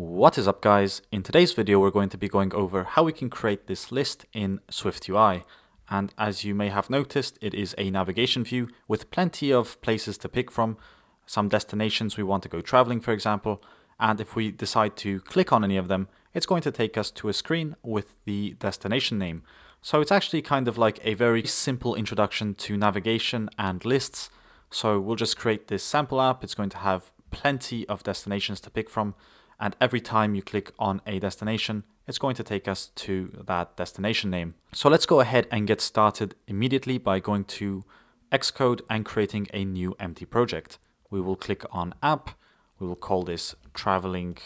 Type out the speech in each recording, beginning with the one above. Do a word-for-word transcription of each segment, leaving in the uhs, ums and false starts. What is up, guys? In today's video we're going to be going over how we can create this list in SwiftUI, and as you may have noticed, it is a navigation view with plenty of places to pick from, some destinations we want to go traveling for example, and if we decide to click on any of them it's going to take us to a screen with the destination name. So it's actually kind of like a very simple introduction to navigation and lists. So we'll just create this sample app. It's going to have plenty of destinations to pick from. And every time you click on a destination, it's going to take us to that destination name. So let's go ahead and get started immediately by going to Xcode and creating a new empty project. We will click on app. We will call this Traveling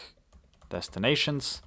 Destinations.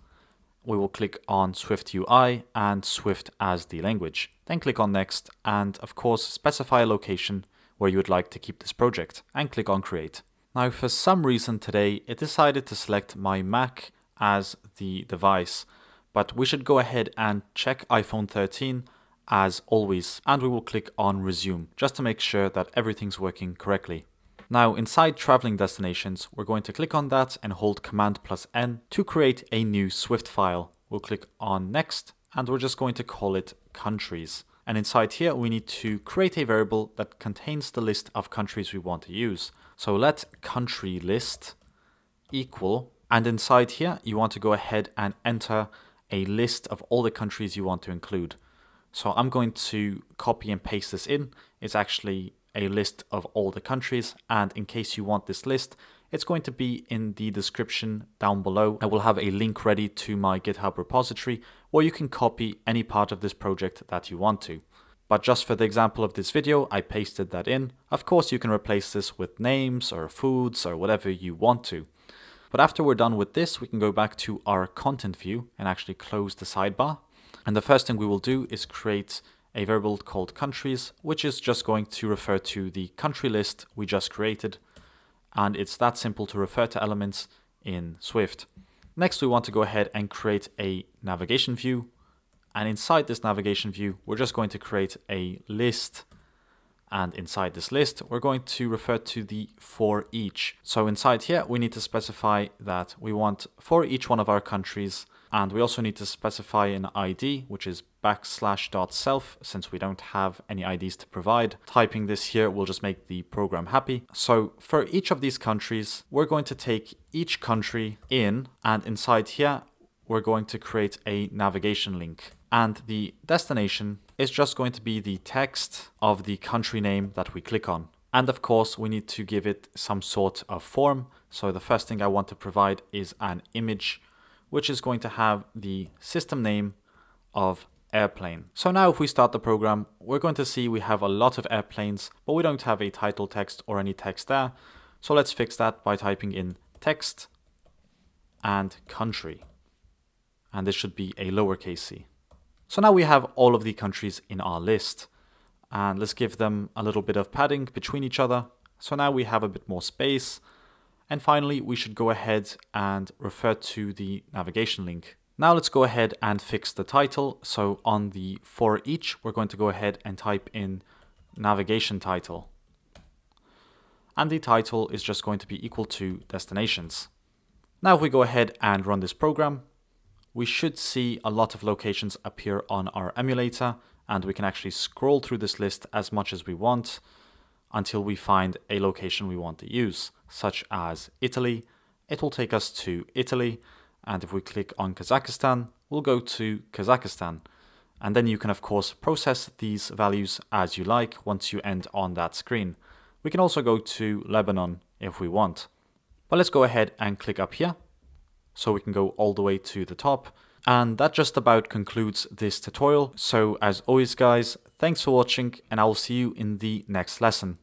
We will click on SwiftUI and Swift as the language. Then click on next and of course specify a location where you would like to keep this project and click on create. Now, for some reason today, it decided to select my Mac as the device, but we should go ahead and check iPhone thirteen as always, and we will click on resume just to make sure that everything's working correctly. Now, inside Traveling Destinations, we're going to click on that and hold Command plus N to create a new Swift file. We'll click on next, and we're just going to call it Countries. And inside here, we need to create a variable that contains the list of countries we want to use. So let country list equal, and inside here, you want to go ahead and enter a list of all the countries you want to include. So I'm going to copy and paste this in. It's actually a list of all the countries. And in case you want this list, it's going to be in the description down below. I will have a link ready to my GitHub repository where you can copy any part of this project that you want to. But just for the example of this video, I pasted that in. Of course, you can replace this with names or foods or whatever you want to. But after we're done with this, we can go back to our content view and actually close the sidebar. And the first thing we will do is create a variable called countries, which is just going to refer to the country list we just created. And it's that simple to refer to elements in Swift. Next, we want to go ahead and create a navigation view. And inside this navigation view, we're just going to create a list. And inside this list, we're going to refer to the for each. So inside here, we need to specify that we want for each one of our countries. And we also need to specify an I D, which is backslash dot self, since we don't have any I Ds to provide. Typing this here will just make the program happy. So for each of these countries, we're going to take each country in, and inside here, we're going to create a navigation link. And the destination is just going to be the text of the country name that we click on. And of course, we need to give it some sort of form. So the first thing I want to provide is an image, which is going to have the system name of airplane. So now if we start the program, we're going to see we have a lot of airplanes, but we don't have a title text or any text there. So let's fix that by typing in text and country. And this should be a lowercase c. So now we have all of the countries in our list, and let's give them a little bit of padding between each other. So now we have a bit more space. And finally, we should go ahead and refer to the navigation link. Now let's go ahead and fix the title. So on the for each, we're going to go ahead and type in navigation title. And the title is just going to be equal to destinations. Now if we go ahead and run this program, we should see a lot of locations appear on our emulator, and we can actually scroll through this list as much as we want until we find a location we want to use, such as Italy. It will take us to Italy, and if we click on Kazakhstan, we'll go to Kazakhstan. And then you can of course process these values as you like once you end on that screen. We can also go to Lebanon if we want. But let's go ahead and click up here so we can go all the way to the top. And that just about concludes this tutorial. So as always guys, thanks for watching, and I'll see you in the next lesson.